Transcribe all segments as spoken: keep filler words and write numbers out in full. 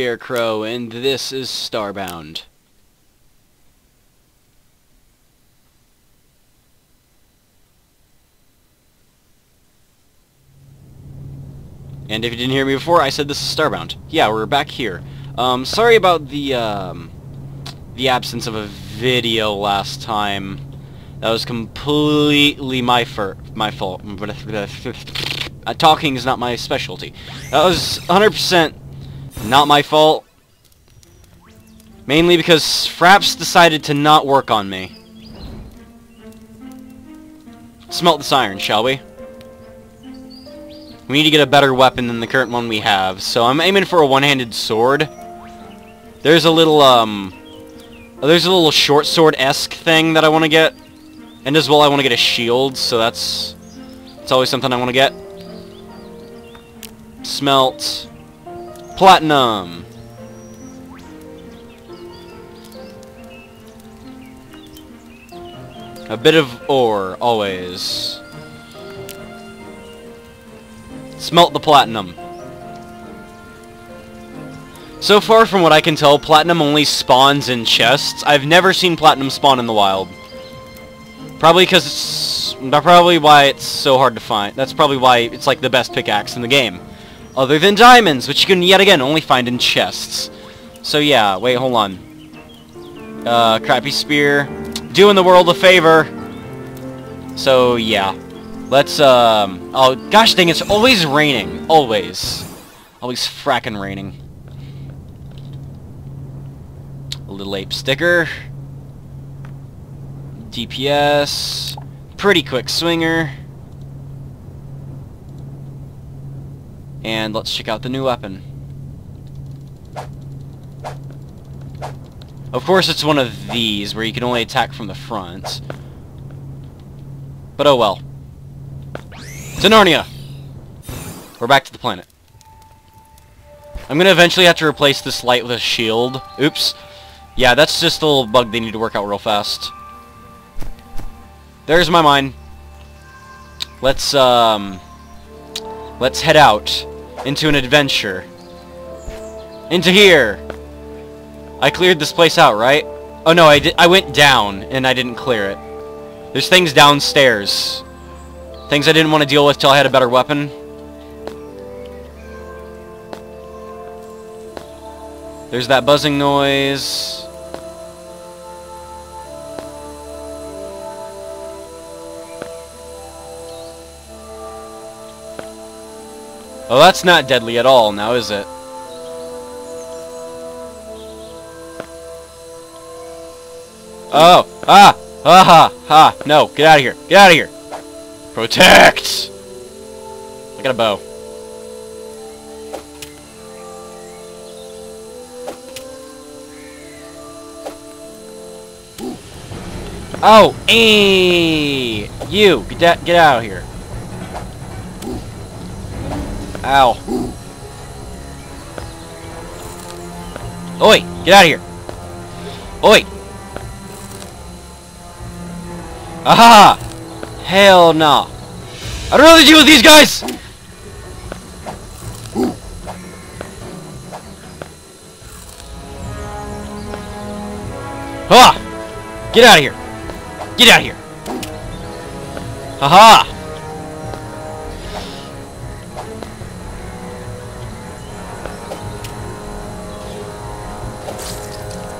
Scarecrow, and this is Starbound. And if you didn't hear me before, I said this is Starbound. Yeah, we're back here. Um, sorry about the, um, the absence of a video last time. That was completely my fur- my fault. Uh, talking is not my specialty. That was one hundred percent not my fault. Mainly because Fraps decided to not work on me. Smelt this iron, shall we? We need to get a better weapon than the current one we have, so I'm aiming for a one-handed sword. There's a little, um... there's a little short sword-esque thing that I want to get. And as well, I want to get a shield, so that's... it's always something I want to get. Smelt. Platinum. A bit of ore, always. Smelt the platinum. So far, from what I can tell, platinum only spawns in chests. I've never seen platinum spawn in the wild. Probably because it's... probably why it's so hard to find. That's probably why it's like the best pickaxe in the game. Other than diamonds, which you can yet again only find in chests. So yeah, wait, hold on. Uh, crappy spear. Doing the world a favor. So yeah. Let's, um... oh, gosh dang, it's always raining. Always. Always frackin' raining. A little ape sticker. D P S. Pretty quick swinger. And let's check out the new weapon. Of course it's one of these, where you can only attack from the front. But oh well. To Narnia! We're back to the planet. I'm gonna eventually have to replace this light with a shield. Oops. Yeah, that's just a little bug they need to work out real fast. There's my mine. Let's, um... let's head out into an adventure. Into here! I cleared this place out, right? Oh no, I, di I went down, and I didn't clear it. There's things downstairs. Things I didn't want to deal with till I had a better weapon. There's that buzzing noise. Oh, that's not deadly at all now, is it? Oh! Ah! Ah! Ah! No! Get out of here! Get out of here! Protect! I got a bow. Ooh. Oh, hey! You! Get, that, get out of here. Ow. Oi! Get out of here! Oi! Aha! Hell no. Nah. I don't know what to do with these guys! Ha! Get out of here! Get out of here! Haha!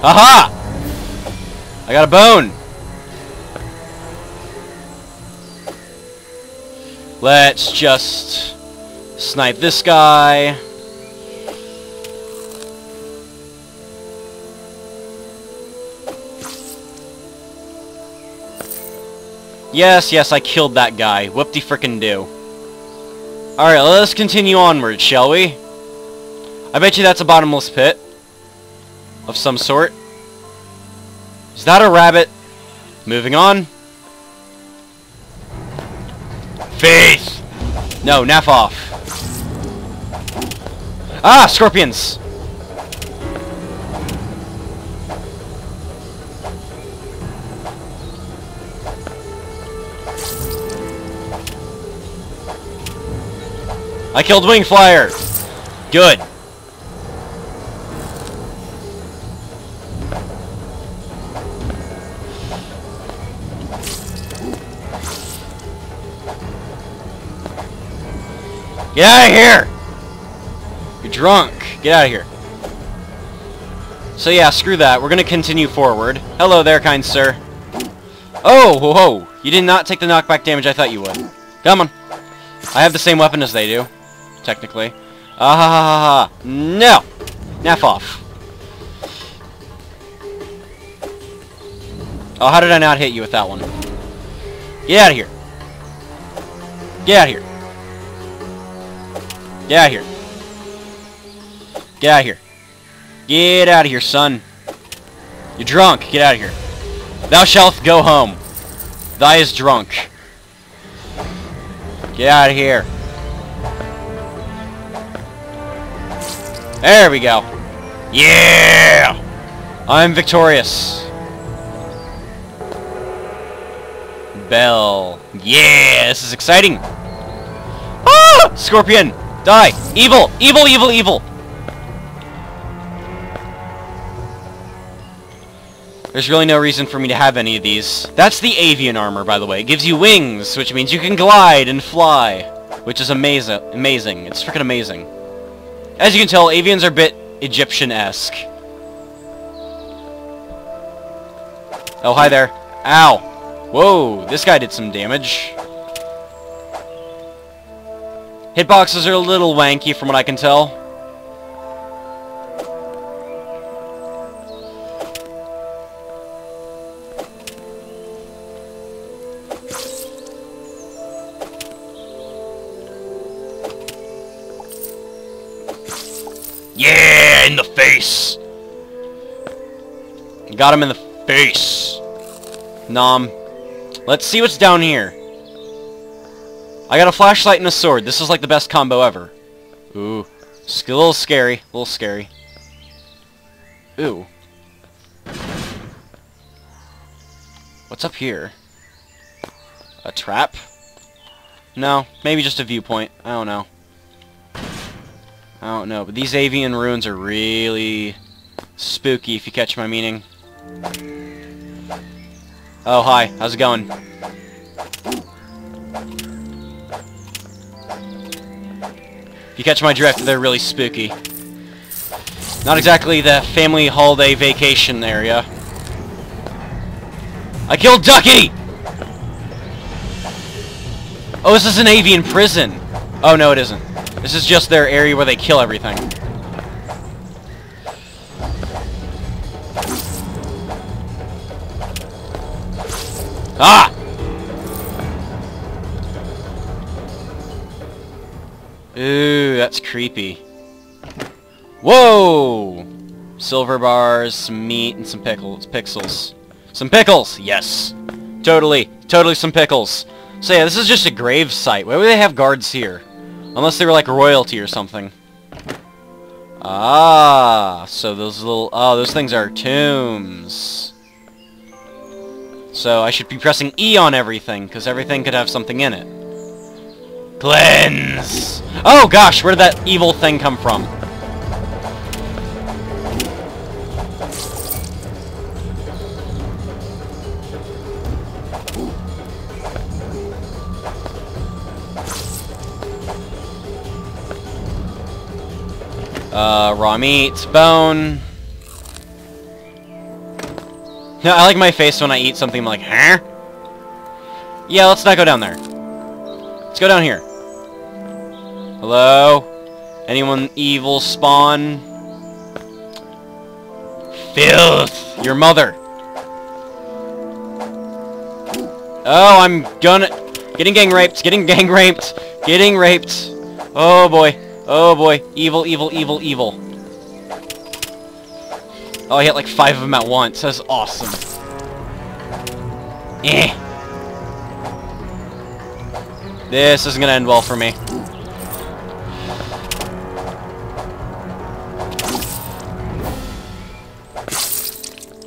Haha! I got a bone! Let's just snipe this guy. Yes, yes, I killed that guy. Whoop-de-frickin-do. Alright, let's continue onward, shall we? I bet you that's a bottomless pit. Of some sort. Is that a rabbit? Moving on. Faith! No, naff off. Ah, scorpions! I killed Wing Flyer! Good. Get out of here! You're drunk. Get out of here. So yeah, screw that. We're gonna continue forward. Hello there, kind sir. Oh, whoa, whoa. You did not take the knockback damage I thought you would. Come on. I have the same weapon as they do, technically. Ah ha ha ha ha. No! Naff off. Oh, how did I not hit you with that one? Get out of here. Get out of here. Get out of here. Get out of here. Get out of here, son. You're drunk. Get out of here. Thou shalt go home. Thy is drunk. Get out of here. There we go. Yeah! I'm victorious. Bell. Yeah, this is exciting. Ah! Scorpion, die! Evil, evil, evil, evil. There's really no reason for me to have any of these. That's the avian armor, by the way. It gives you wings, which means you can glide and fly, which is amazing. Amazing. It's freaking amazing. As you can tell, avians are a bit Egyptian-esque. Oh, hi there. Ow. Whoa, this guy did some damage. Hitboxes are a little wanky from what I can tell. Yeah, in the face! Got him in the face. Nom. Let's see what's down here. I got a flashlight and a sword. This is like the best combo ever. Ooh. It's a little scary. A little scary. Ooh. What's up here? A trap? No. Maybe just a viewpoint. I don't know. I don't know. But these avian ruins are really spooky, if you catch my meaning. Oh, hi. How's it going? If you catch my drift, they're really spooky. Not exactly the family holiday vacation area. I killed Ducky! Oh, this is an avian prison. Oh, no, it isn't. This is just their area where they kill everything. Ah! Ooh, that's creepy. Whoa! Silver bars, some meat, and some pickles. Pixels. Some pickles! Yes! Totally. Totally some pickles. So yeah, this is just a grave site. Why would they have guards here? Unless they were like royalty or something. Ah! So those little... Oh, those things are tombs. So I should be pressing E on everything, because everything could have something in it. Cleanse! Oh gosh, where did that evil thing come from? Uh, raw meat, bone... No, I like my face when I eat something, I'm like, huh? Yeah, let's not go down there. Let's go down here. Hello? Anyone evil spawn? Filth! Your mother! Oh, I'm gonna... Getting gang raped, getting gang raped, getting raped. Oh boy, oh boy. Evil, evil, evil, evil. Oh, I hit like five of them at once. That's awesome. Eh. This isn't gonna end well for me.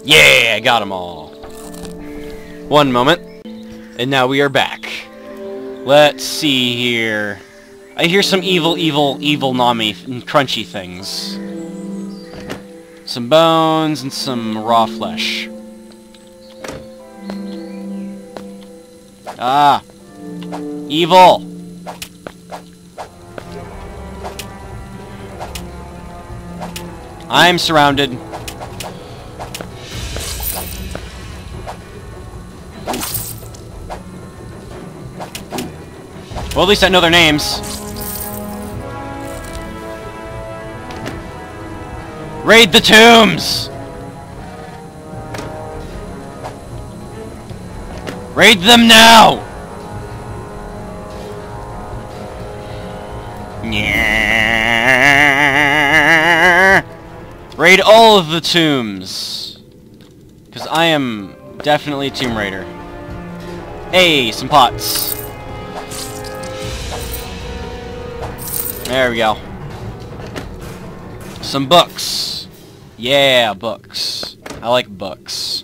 Yeah, I got them all. One moment. And now we are back. Let's see here. I hear some evil, evil, evil nami crunchy things. Some bones and some raw flesh. Ah! Evil! I'm surrounded. Well, at least I know their names. Raid the tombs! Raid them now! Yeah. Raid all of the tombs. Because I am definitely Tomb Raider. Hey, some pots. There we go. Some books. Yeah, books. I like books.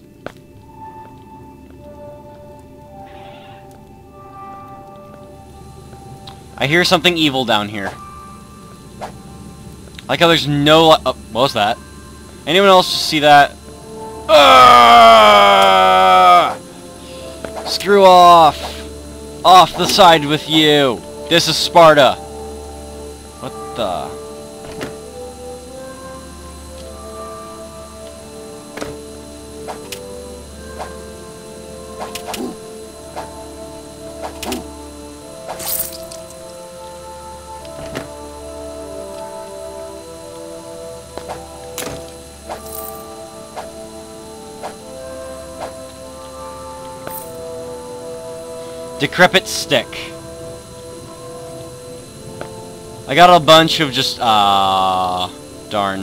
I hear something evil down here. Like how there's no... Oh, what was that? Anyone else see that? Ah! Screw off! Off the side with you! This is Sparta! What the... Decrepit stick. I got a bunch of just... Ah, uh, darn.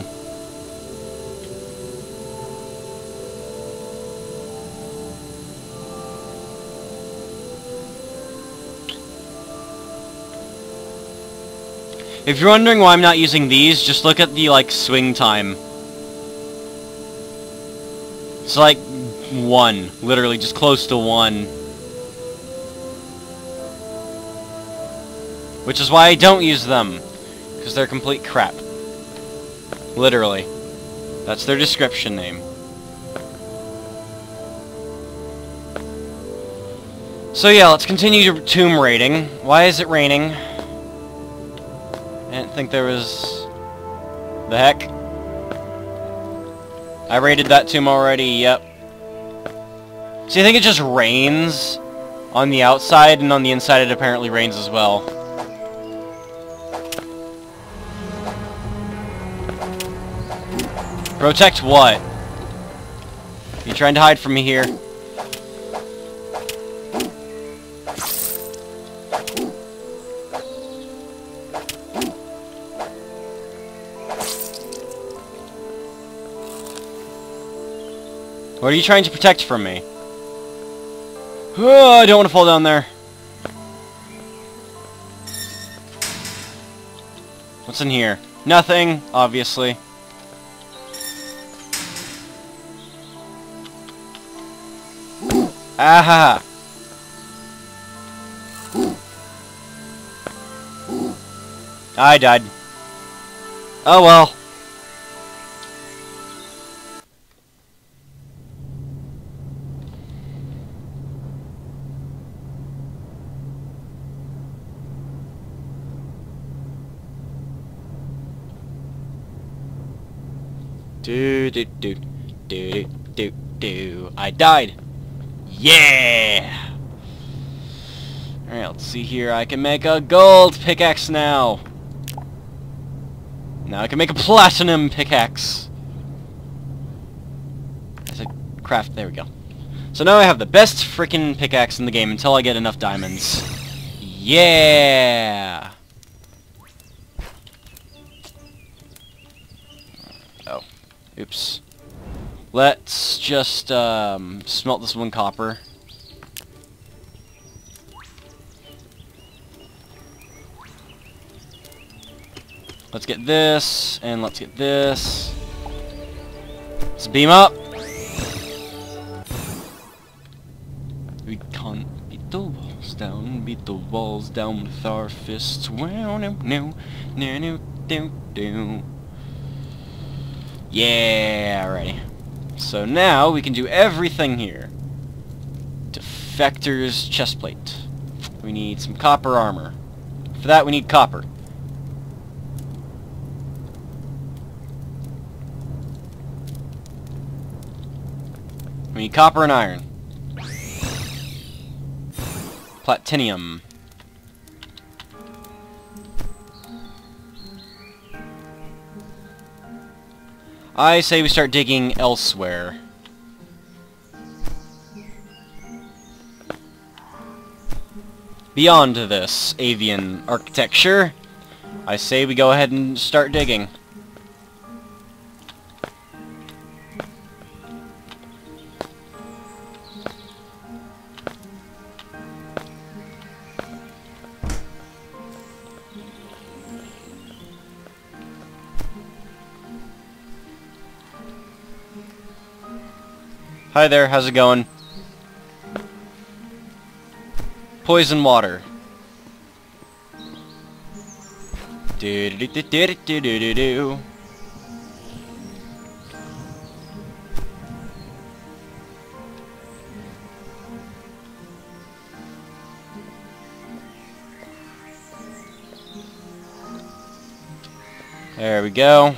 If you're wondering why I'm not using these, just look at the, like, swing time. It's like one. Literally, just close to one. Which is why I don't use them, because they're complete crap. Literally. That's their description name. So yeah, let's continue tomb raiding. Why is it raining? I didn't think there was... The heck? I raided that tomb already, yep. See, I think it just rains on the outside, and on the inside it apparently rains as well. Protect what? You trying to hide from me here? What are you trying to protect from me? Oh, I don't want to fall down there. What's in here? Nothing, obviously. Aha! I died. Oh well. Do do do do do do. I died. Yeah! Alright, let's see here. I can make a gold pickaxe now. Now I can make a platinum pickaxe. There's a craft. There we go. So now I have the best freaking pickaxe in the game until I get enough diamonds. Yeah! Oh. Oops. Let's just, um, smelt this one copper. Let's get this, and let's get this. Let's beam up. We can't beat the walls down, beat the walls down with our fists. Wow, no, no, no, no, no, no. Yeah, alrighty. So now we can do everything here. Defector's chestplate. We need some copper armor. For that we need copper. We need copper and iron. Platinum. I say we start digging elsewhere. Beyond this avian architecture, I say we go ahead and start digging. Hi there, how's it going? Poison water. Do do do do do do do do. There we go.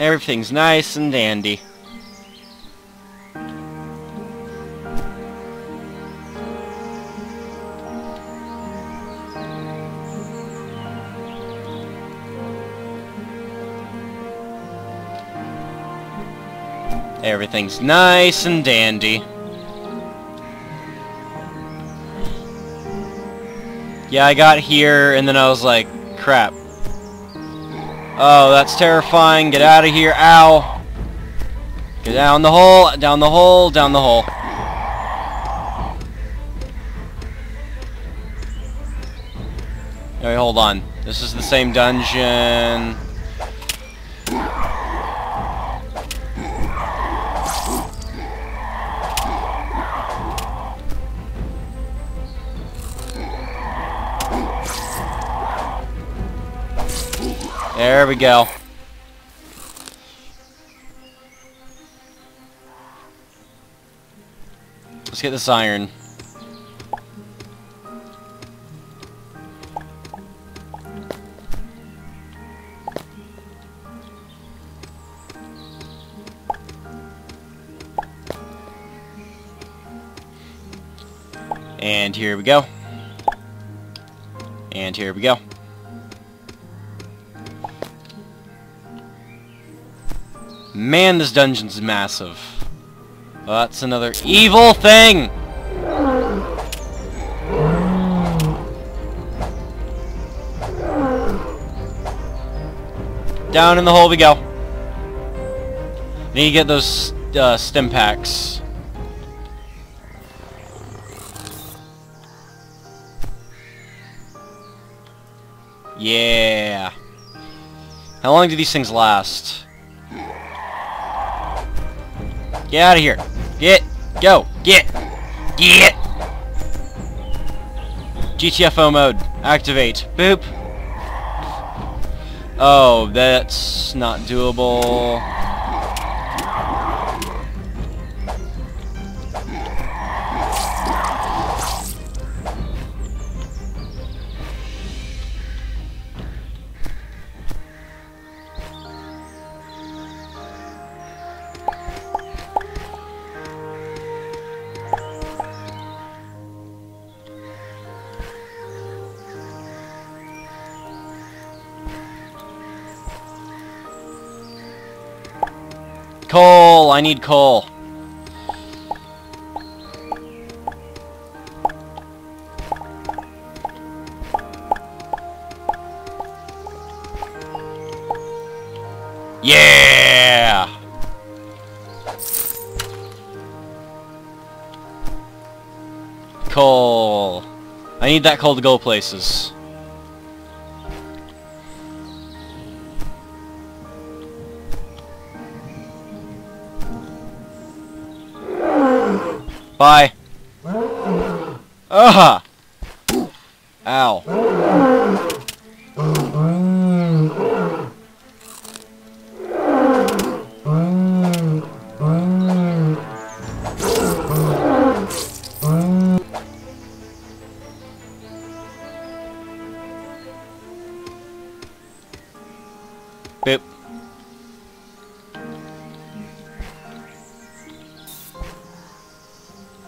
Everything's nice and dandy. Everything's nice and dandy. Yeah, I got here, and then I was like, crap. Oh, that's terrifying. Get out of here. Ow. Get down the hole, down the hole, down the hole. Alright, hold on. This is the same dungeon. There we go. Let's get this iron. And here we go. And here we go. Man, this dungeon's massive. Well, that's another evil thing! Down in the hole we go. Need to get those uh, stim packs. Yeah. How long do these things last? Get out of here. Get. Go. Get. Get. G T F O mode. Activate. Boop. Oh, that's not doable. Coal! I need coal. Yeah! Coal. I need that coal to go places. Bye. Ah! Ow. Boop.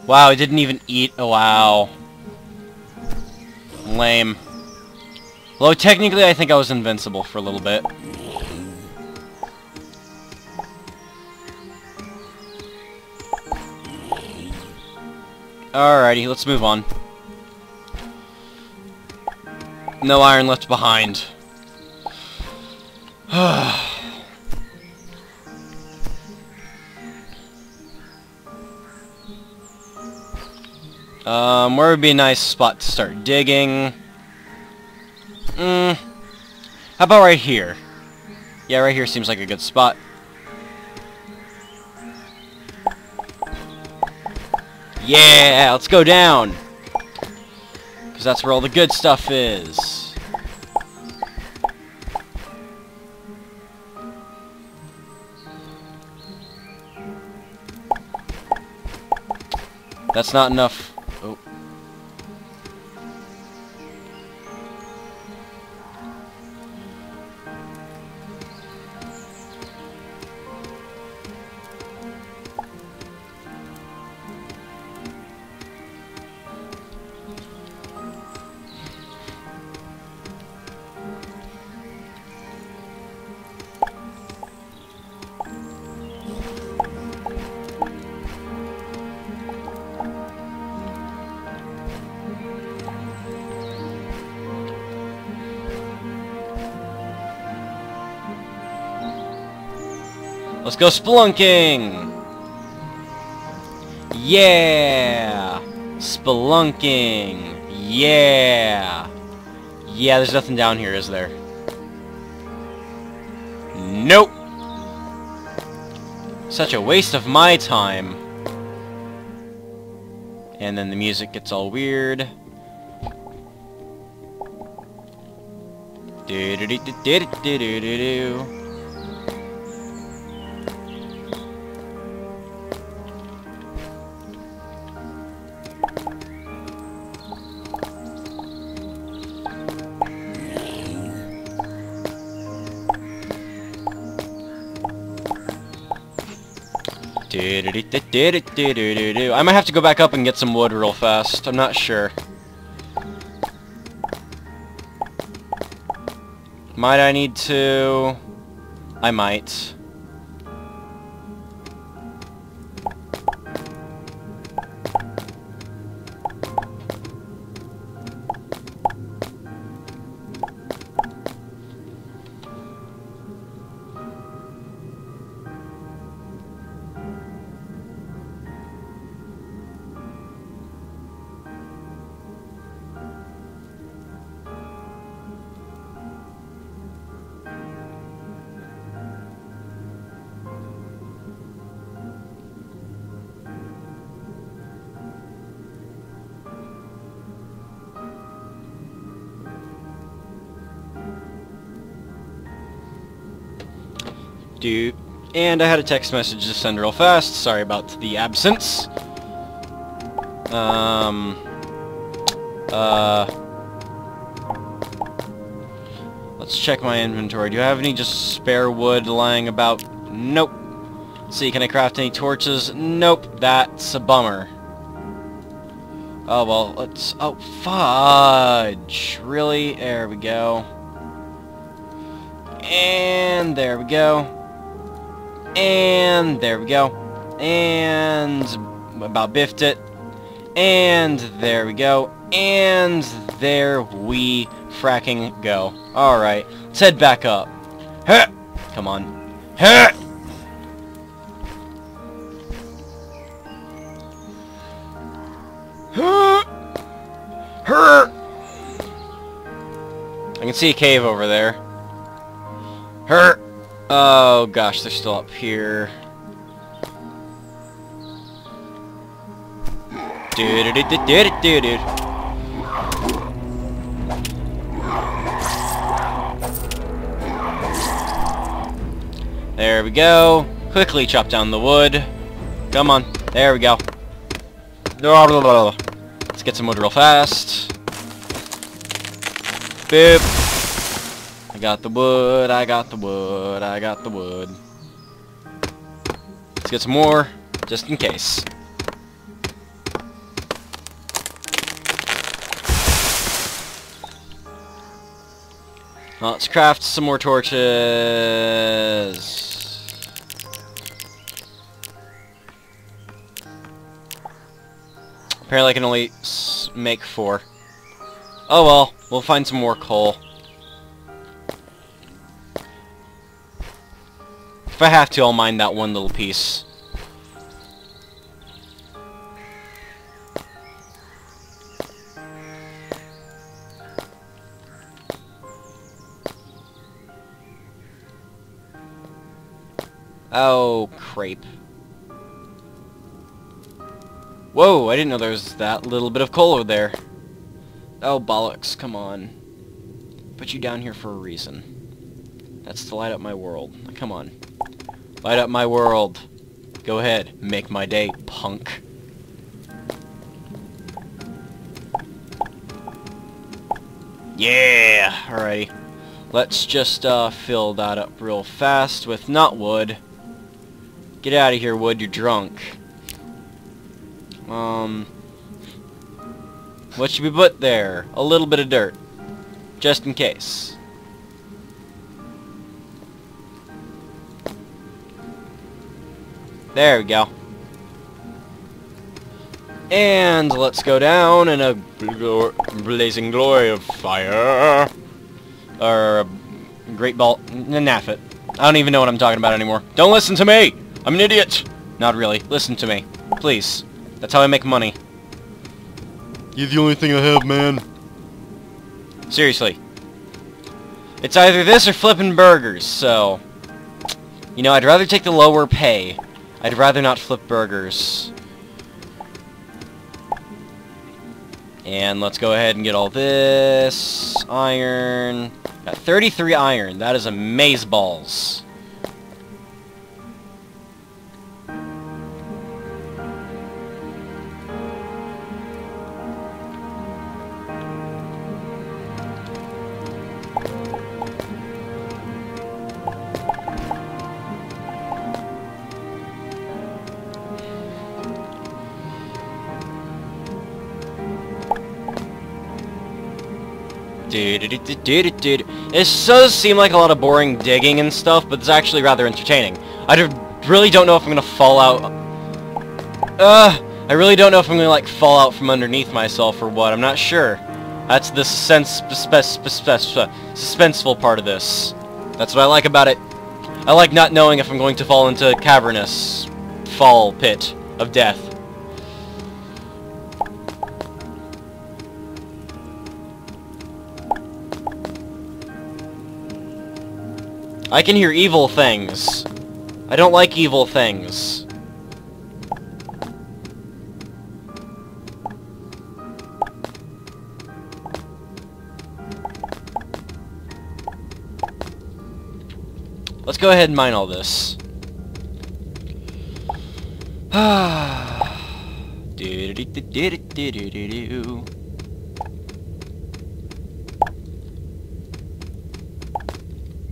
Wow, it didn't even eat. Oh, wow. Lame. Although, technically, I think I was invincible for a little bit. Alrighty, let's move on. No iron left behind. Um, where would be a nice spot to start digging? Mm, how about right here? Yeah, right here seems like a good spot. Yeah, let's go down! Because that's where all the good stuff is. That's not enough. Oh. Let's go spelunking! Yeah! Spelunking! Yeah! Yeah, there's nothing down here, is there? Nope! Such a waste of my time. And then the music gets all weird. Do-do-do-do-do-do-do-do. I might have to go back up and get some wood real fast. I'm not sure. Might I need to... I might. Dude. And I had a text message to send real fast. Sorry about the absence. Um. Uh. Let's check my inventory. Do I have any just spare wood lying about? Nope. Let's see, can I craft any torches? Nope. That's a bummer. Oh well. Let's. Oh fudge! Really? There we go. And there we go. And there we go. And about biffed it. And there we go. And there we fracking go. Alright. Let's head back up. Huh! Come on. Huh! Huh! Huh! I can see a cave over there. Her! Oh gosh, they're still up here. Dude, dude, dude, dude, dude, dude. There we go. Quickly chop down the wood. Come on. There we go. Let's get some wood real fast. Boop. I got the wood, I got the wood, I got the wood. Let's get some more, just in case. Well, let's craft some more torches. Apparently I can only make four. Oh well, we'll find some more coal. If I have to, I'll mine that one little piece. Oh, crepe. Whoa, I didn't know there was that little bit of coal over there. Oh, bollocks, come on. Put you down here for a reason. That's to light up my world. Come on. Light up my world. Go ahead. Make my day, punk. Yeah! Alrighty. Let's just uh, fill that up real fast with not wood. Get out of here, wood. You're drunk. Um, what should we put there? A little bit of dirt. Just in case. There we go. And let's go down in a bl blazing glory of fire. Or a great ball. Naff it. I don't even know what I'm talking about anymore. Don't listen to me! I'm an idiot! Not really. Listen to me. Please. That's how I make money. You're the only thing I have, man. Seriously. It's either this or flipping burgers, so... You know, I'd rather take the lower pay. I'd rather not flip burgers. And let's go ahead and get all this iron. Got thirty-three iron. That is amazeballs. This does seem like a lot of boring digging and stuff, but it's actually rather entertaining. I really don't know if I'm gonna fall out. Uh, I really don't know if I'm gonna like fall out from underneath myself or what. I'm not sure. That's the sense suspenseful part of this. That's what I like about it. I like not knowing if I'm going to fall into a cavernous fall pit of death. I can hear evil things. I don't like evil things. Let's go ahead and mine all this.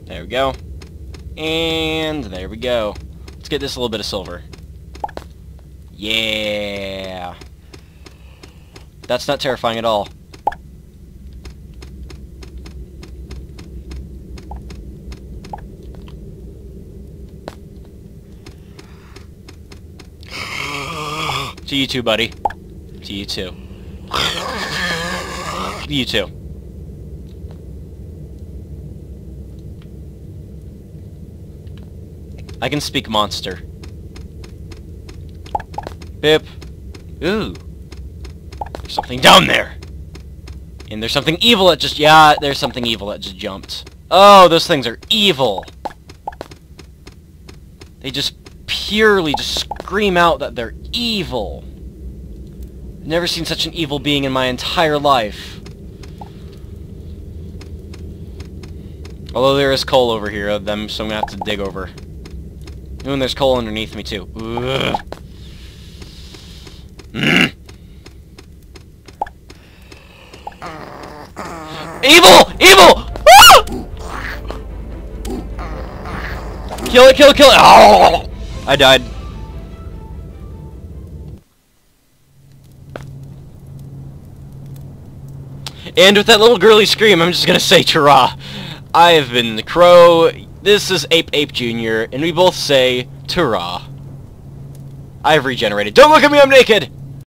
There we go. And there we go. Let's get this a little bit of silver. Yeah. That's not terrifying at all. To you too, buddy. To you too. You too. I can speak monster. Bip. Ooh. There's something down there! And there's something evil that just... Yeah, there's something evil that just jumped. Oh, those things are evil! They just purely just scream out that they're evil. I've never seen such an evil being in my entire life. Although there is coal over here of them, so I'm gonna have to dig over. Ooh, and there's coal underneath me, too. Mm. Evil! Evil! Ah! Kill it, kill it, kill it! Oh! I died. And with that little girly scream, I'm just gonna say, "Chara." I have been the Crow, this is Ape Ape Junior, and we both say, Turrah. I've regenerated. Don't look at me, I'm naked!